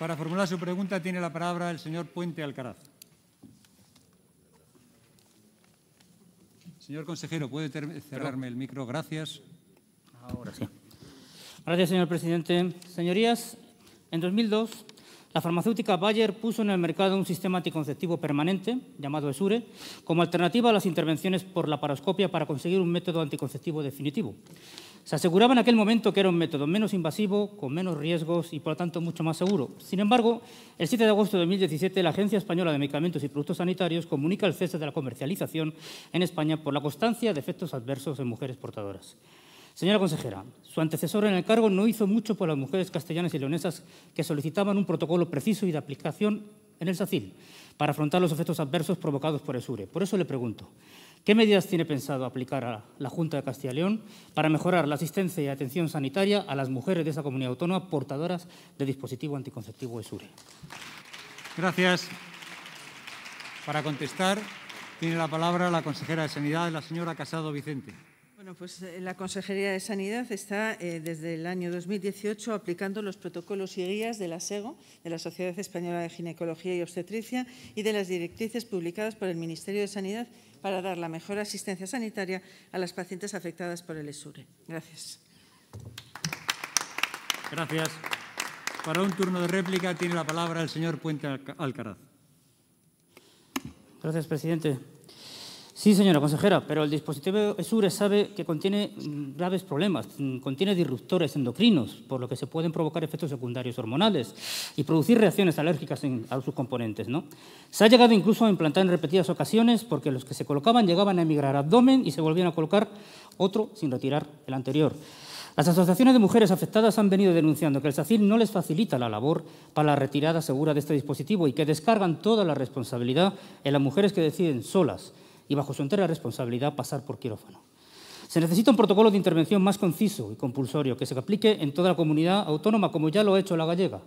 Para formular su pregunta tiene la palabra el señor Puente Alcaraz. Señor consejero, puede cerrarme el micro. Gracias. Ahora sí. Gracias, señor presidente. Señorías, en 2002, la farmacéutica Bayer puso en el mercado un sistema anticonceptivo permanente, llamado Essure, como alternativa a las intervenciones por laparoscopia para conseguir un método anticonceptivo definitivo. Se aseguraba en aquel momento que era un método menos invasivo, con menos riesgos y, por lo tanto, mucho más seguro. Sin embargo, el 7 de agosto de 2017, la Agencia Española de Medicamentos y Productos Sanitarios comunica el cese de la comercialización en España por la constancia de efectos adversos en mujeres portadoras. Señora consejera, su antecesor en el cargo no hizo mucho por las mujeres castellanas y leonesas que solicitaban un protocolo preciso y de aplicación en el SACYL para afrontar los efectos adversos provocados por Essure. Por eso le pregunto, ¿qué medidas tiene pensado aplicar a la Junta de Castilla y León para mejorar la asistencia y atención sanitaria a las mujeres de esa comunidad autónoma portadoras de dispositivo anticonceptivo Essure? Gracias. Para contestar, tiene la palabra la consejera de Sanidad, la señora Casado Vicente. Bueno, pues la Consejería de Sanidad está desde el año 2018 aplicando los protocolos y guías de la SEGO, de la Sociedad Española de Ginecología y Obstetricia, y de las directrices publicadas por el Ministerio de Sanidad para dar la mejor asistencia sanitaria a las pacientes afectadas por el Essure. Gracias. Gracias. Para un turno de réplica tiene la palabra el señor Puente Alcaraz. Gracias, presidente. Sí, señora consejera, pero el dispositivo Essure sabe que contiene graves problemas, contiene disruptores endocrinos, por lo que se pueden provocar efectos secundarios hormonales y producir reacciones alérgicas a sus componentes, ¿no? Se ha llegado incluso a implantar en repetidas ocasiones porque los que se colocaban llegaban a emigrar abdomen y se volvían a colocar otro sin retirar el anterior. Las asociaciones de mujeres afectadas han venido denunciando que el SACYL no les facilita la labor para la retirada segura de este dispositivo y que descargan toda la responsabilidad en las mujeres que deciden solas y bajo su entera responsabilidad pasar por quirófano. Se necesita un protocolo de intervención más conciso y compulsorio que se aplique en toda la comunidad autónoma, como ya lo ha hecho la gallega.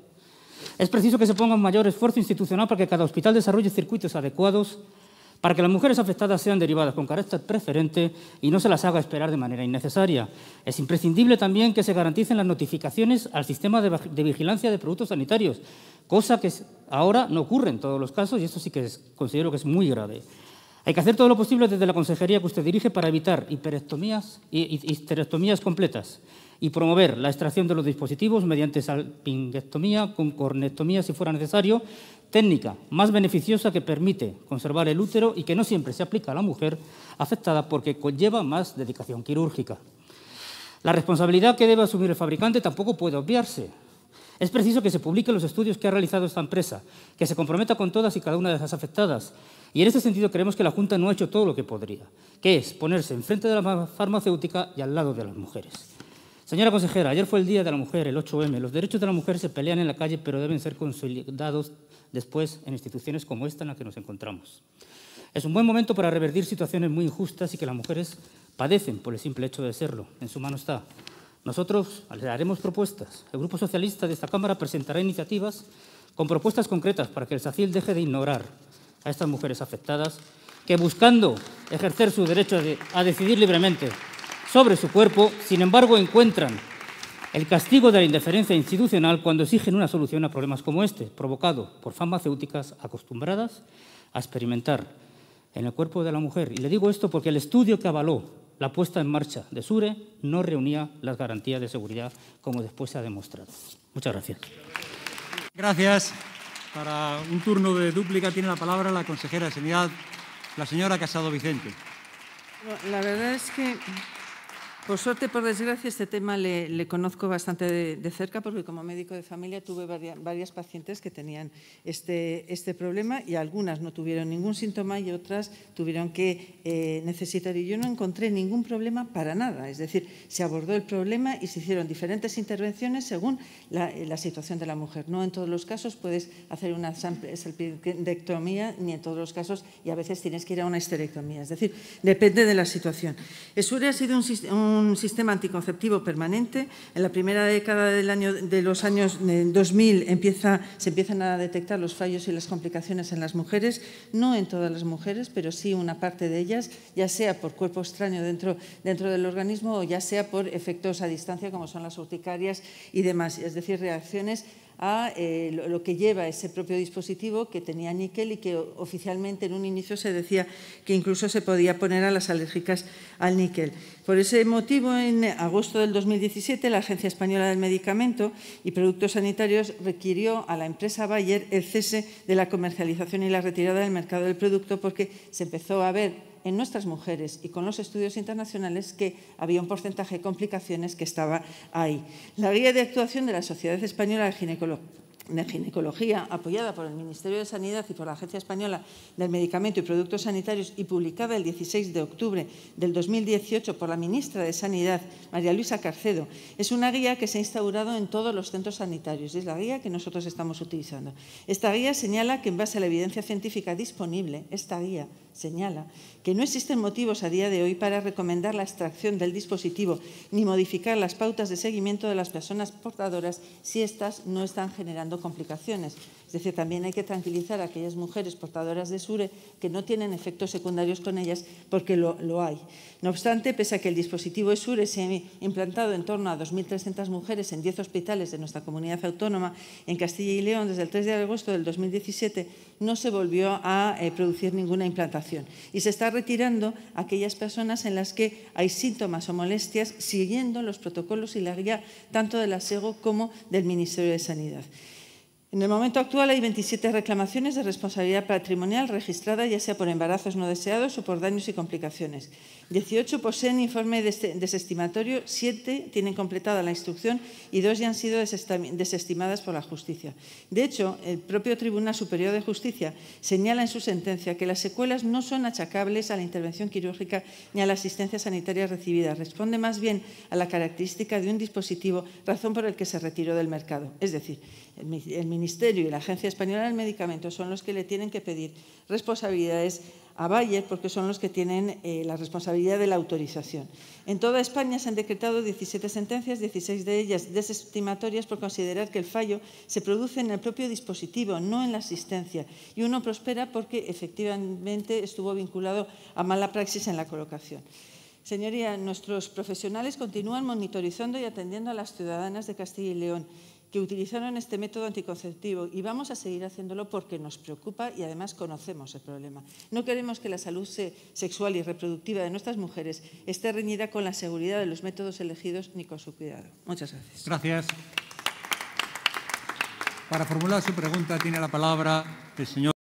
Es preciso que se ponga un mayor esfuerzo institucional para que cada hospital desarrolle circuitos adecuados para que las mujeres afectadas sean derivadas con carácter preferente y no se las haga esperar de manera innecesaria. Es imprescindible también que se garanticen las notificaciones al sistema de vigilancia de productos sanitarios, cosa que ahora no ocurre en todos los casos y esto sí que considero que es muy grave. Hay que hacer todo lo posible desde la consejería que usted dirige para evitar histerectomías completas y promover la extracción de los dispositivos mediante salpingectomía con cornectomía si fuera necesario, técnica más beneficiosa que permite conservar el útero y que no siempre se aplica a la mujer afectada porque conlleva más dedicación quirúrgica. La responsabilidad que debe asumir el fabricante tampoco puede obviarse. Es preciso que se publiquen los estudios que ha realizado esta empresa, que se comprometa con todas y cada una de las afectadas. Y en este sentido creemos que la Junta no ha hecho todo lo que podría, que es ponerse enfrente de la farmacéutica y al lado de las mujeres. Señora consejera, ayer fue el Día de la Mujer, el 8M. Los derechos de la mujer se pelean en la calle, pero deben ser consolidados después en instituciones como esta en la que nos encontramos. Es un buen momento para revertir situaciones muy injustas y que las mujeres padecen por el simple hecho de serlo. En su mano está. Nosotros le haremos propuestas. El Grupo Socialista de esta Cámara presentará iniciativas con propuestas concretas para que el SACYL deje de ignorar a estas mujeres afectadas que, buscando ejercer su derecho a decidir libremente sobre su cuerpo, sin embargo encuentran el castigo de la indiferencia institucional cuando exigen una solución a problemas como este, provocado por farmacéuticas acostumbradas a experimentar en el cuerpo de la mujer. Y le digo esto porque el estudio que avaló la puesta en marcha de Essure no reunía las garantías de seguridad como después se ha demostrado. Muchas gracias. Gracias. Para un turno de dúplica tiene la palabra la consejera de Sanidad, la señora Casado Vicente. La verdad es que, por suerte, por desgracia, este tema le conozco bastante de cerca porque como médico de familia tuve varias pacientes que tenían este problema y algunas no tuvieron ningún síntoma y otras tuvieron que necesitar. Y yo no encontré ningún problema para nada. Es decir, se abordó el problema y se hicieron diferentes intervenciones según la situación de la mujer. No en todos los casos puedes hacer una salpingectomía ni en todos los casos y a veces tienes que ir a una histerectomía. Es decir, depende de la situación. Essure ha sido un sistema anticonceptivo permanente. En la primera década de los años 2000 se empiezan a detectar los fallos y las complicaciones en las mujeres, no en todas las mujeres, pero sí una parte de ellas, ya sea por cuerpo extraño dentro del organismo o ya sea por efectos a distancia como son las urticarias y demás, es decir, reacciones a lo que lleva ese propio dispositivo, que tenía níquel y que oficialmente en un inicio se decía que incluso se podía poner a las alérgicas al níquel. Por ese motivo, en agosto del 2017, la Agencia Española del Medicamento y Productos Sanitarios requirió a la empresa Bayer el cese de la comercialización y la retirada del mercado del producto, porque se empezó a ver en nuestras mujeres y con los estudios internacionales que había un porcentaje de complicaciones que estaba ahí. La guía de actuación de la Sociedad Española de Ginecología, apoyada por el Ministerio de Sanidad y por la Agencia Española del Medicamento y Productos Sanitarios y publicada el 16 de octubre del 2018 por la ministra de Sanidad, María Luisa Carcedo, es una guía que se ha instaurado en todos los centros sanitarios y es la guía que nosotros estamos utilizando. Esta guía señala que, en base a la evidencia científica disponible, esta guía señala que no existen motivos a día de hoy para recomendar la extracción del dispositivo ni modificar las pautas de seguimiento de las personas portadoras si éstas no están generando complicaciones. Es decir, también hay que tranquilizar a aquellas mujeres portadoras de Essure que no tienen efectos secundarios con ellas, porque lo hay. No obstante, pese a que el dispositivo Essure se ha implantado en torno a 2.300 mujeres en 10 hospitales de nuestra comunidad autónoma, en Castilla y León, desde el 3 de agosto del 2017 no se volvió a producir ninguna implantación, y se está retirando a aquellas personas en las que hay síntomas o molestias, siguiendo los protocolos y la guía tanto de la SEGO como del Ministerio de Sanidad. En el momento actual hay 27 reclamaciones de responsabilidad patrimonial registradas, ya sea por embarazos no deseados o por daños y complicaciones. 18 poseen informe desestimatorio, 7 tienen completada la instrucción y 2 ya han sido desestimadas por la justicia. De hecho, el propio Tribunal Superior de Justicia señala en su sentencia que las secuelas no son achacables a la intervención quirúrgica ni a la asistencia sanitaria recibida. Responde más bien a la característica de un dispositivo, razón por el que se retiró del mercado. Es decir, el Ministerio y la Agencia Española del Medicamento son los que le tienen que pedir responsabilidades a Bayer, porque son los que tienen la responsabilidad de la autorización. En toda España se han decretado 17 sentencias, 16 de ellas desestimatorias, por considerar que el fallo se produce en el propio dispositivo, no en la asistencia, y uno prospera porque efectivamente estuvo vinculado a mala praxis en la colocación. Señoría, nuestros profesionales continúan monitorizando y atendiendo a las ciudadanas de Castilla y León que utilizaron este método anticonceptivo, y vamos a seguir haciéndolo porque nos preocupa y además conocemos el problema. No queremos que la salud sexual y reproductiva de nuestras mujeres esté reñida con la seguridad de los métodos elegidos ni con su cuidado. Muchas gracias. Gracias. Para formular su pregunta tiene la palabra el señor